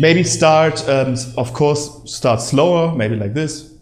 Maybe start, of course, start slower, maybe like this.